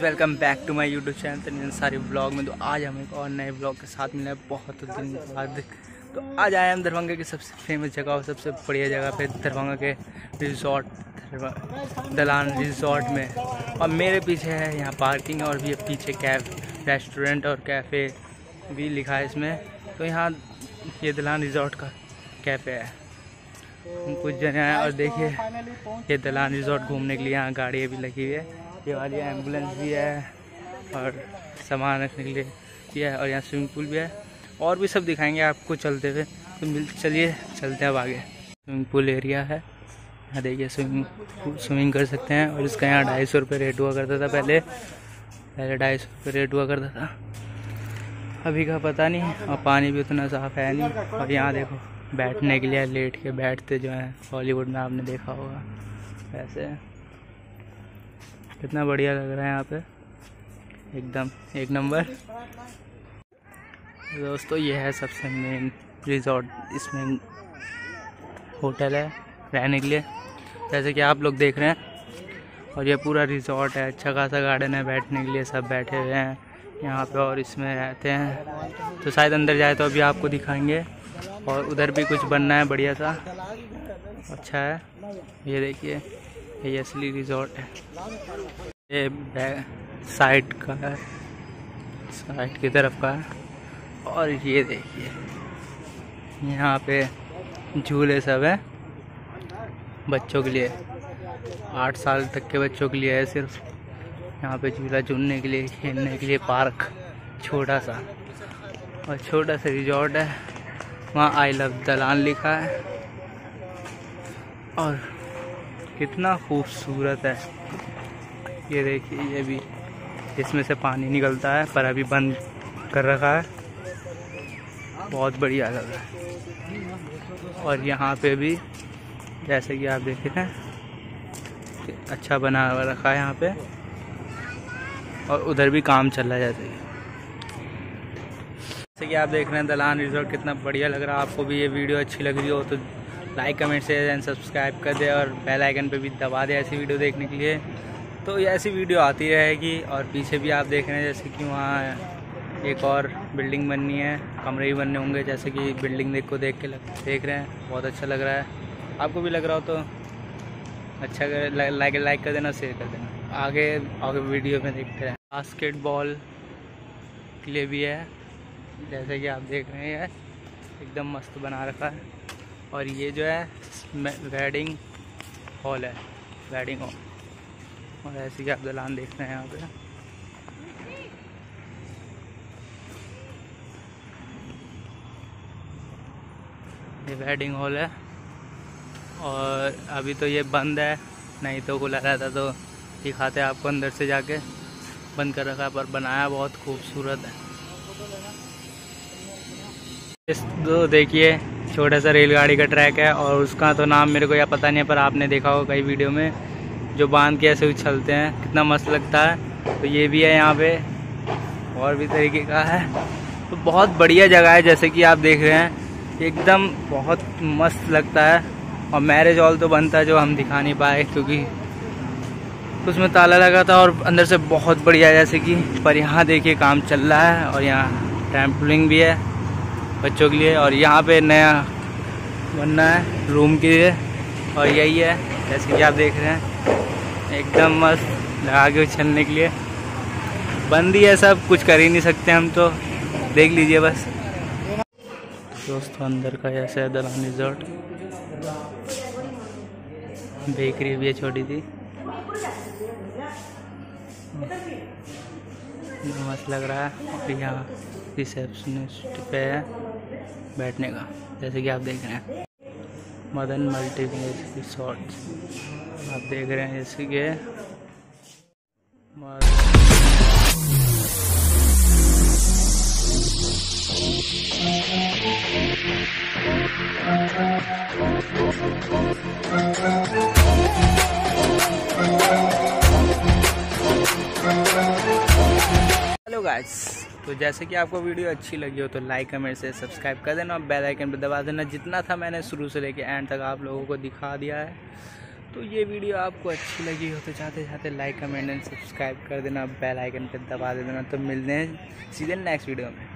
Welcome back to my YouTube channel तो सारी blog में। तो आज हम एक और नए ब्लॉग के साथ मिला है बहुत दिन बाद। तो आज आए हम दरभंगा की सबसे फेमस जगह और सबसे बढ़िया जगह पे, दरभंगा के रिजॉर्ट दलान रिजॉर्ट में। और मेरे पीछे है यहाँ पार्किंग और भी पीछे कैफ़े रेस्टोरेंट और कैफ़े भी लिखा है इसमें। तो यहाँ ये दलान रिजॉर्ट का कैफ़े है। हम कुछ जने आए और देखिए ये दलान रिजॉर्ट घूमने के लिए यहाँ गाड़ियाँ भी लगी हुई है, ये वाली एम्बुलेंस भी है और सामान रखने के लिए भी है और यहाँ स्विमिंग पूल भी है और भी सब दिखाएंगे आपको चलते हुए। तो चलिए चलते हैं अब आगे। स्विमिंग पूल एरिया है, यहाँ देखिए स्विमिंग कर सकते हैं। और इसका यहाँ 250 रुपये रेट हुआ करता था पहले 250 रुपये रेट हुआ करता था, अभी का पता नहीं। और पानी भी उतना साफ़ है नहीं। और यहाँ देखो बैठने के लिए लेट के बैठते जो है, हॉलीवुड में आपने देखा होगा वैसे। कितना बढ़िया लग रहा है यहाँ पे, एकदम एक नंबर। दोस्तों ये है सबसे मेन रिजॉर्ट, इसमें होटल है रहने के लिए जैसे कि आप लोग देख रहे हैं। और ये पूरा रिजॉर्ट है, अच्छा खासा गार्डन है बैठने के लिए, सब बैठे हुए हैं यहाँ पे और इसमें रहते हैं। तो शायद अंदर जाए तो अभी आपको दिखाएंगे। और उधर भी कुछ बनना है बढ़िया सा, अच्छा है। ये देखिए ये असली रिजॉर्ट है, ये बैक साइड का है, साइड की तरफ का है। और ये देखिए यहाँ पे झूले सब है बच्चों के लिए, 8 साल तक के बच्चों के लिए है सिर्फ। यहाँ पे झूला झूलने के लिए, खेलने के लिए पार्क छोटा सा और छोटा सा रिजॉर्ट है। वहाँ आई लव दलान लिखा है और कितना खूबसूरत है। ये देखिए ये भी इसमें से पानी निकलता है पर अभी बंद कर रखा है, बहुत बढ़िया लग रहा है। और यहाँ पे भी जैसे कि आप देख रहे हैं अच्छा बना हुआ रखा है यहाँ पे। और उधर भी काम चल रहा है जैसे कि आप देख रहे हैं दलान रिजॉर्ट कितना बढ़िया लग रहा है। आपको भी ये वीडियो अच्छी लग रही हो तो like comment share and subscribe कर दे और बेल आइकन पे भी दबा दे ऐसी वीडियो देखने के लिए। तो ये ऐसी वीडियो आती रहेगी। और पीछे भी आप देख रहे हैं जैसे कि वहाँ एक और बिल्डिंग बननी है, कमरे भी बनने होंगे जैसे कि बिल्डिंग देख रहे हैं, बहुत अच्छा लग रहा है। आपको भी लग रहा हो तो अच्छा लाइक कर देना, शेयर कर देना। आगे वीडियो में देखते रहें। बास्केटबॉल के लिए भी है जैसे कि आप देख रहे हैं, एकदम मस्त बना रखा है। और ये जो है वेडिंग हॉल है, वेडिंग हॉल। और ऐसे कि आप दलान देख रहे हैं यहाँ पे, ये वेडिंग हॉल है। और अभी तो ये बंद है, नहीं तो खुला रहता तो दिखाते आपको अंदर से जाके, बंद कर रखा है पर बनाया बहुत खूबसूरत है। इस तो देखिए छोटा सा रेलगाड़ी का ट्रैक है और उसका तो नाम मेरे को यह पता नहीं है पर आपने देखा होगा कई वीडियो में, जो बांध के ऐसे उछलते हैं, कितना मस्त लगता है। तो ये भी है यहाँ पे और भी तरीके का है। तो बहुत बढ़िया जगह है जैसे कि आप देख रहे हैं, एकदम बहुत मस्त लगता है। और मैरिज हॉल तो बनता है जो हम दिखा नहीं पाए क्योंकि उसमें ताला लगा था और अंदर से बहुत बढ़िया जैसे कि। पर यहाँ देखिए काम चल रहा है और यहाँ ट्रैम्पोलिन भी है बच्चों के लिए। और यहाँ पे नया बनना है रूम के लिए और यही है जैसे कि आप देख रहे हैं, एकदम मस्त लगा के उछलने के लिए। बंद ही है सब, कुछ कर ही नहीं सकते हम, तो देख लीजिए बस। दोस्तों अंदर का ऐसा है दलान रिजॉर्ट, बेकरी भी है छोटी थी, मस्त लग रहा है। और यहाँ रिसेप्शनिस्ट पे है बैठने का जैसे कि आप देख रहे हैं, मदन मल्टी रिसोर्ट्स आप देख रहे हैं जैसे कि। गाइस। तो जैसे कि आपको वीडियो अच्छी लगी हो तो लाइक कमेंट से सब्सक्राइब कर देना और बेल आइकन पर दबा देना। जितना था मैंने शुरू से लेके एंड तक आप लोगों को दिखा दिया है। तो ये वीडियो आपको अच्छी लगी हो तो जाते जाते लाइक कमेंट एंड सब्सक्राइब कर देना, बेल आइकन पर दबा दे देना। तो मिलते हैं सीधे नेक्स्ट वीडियो में।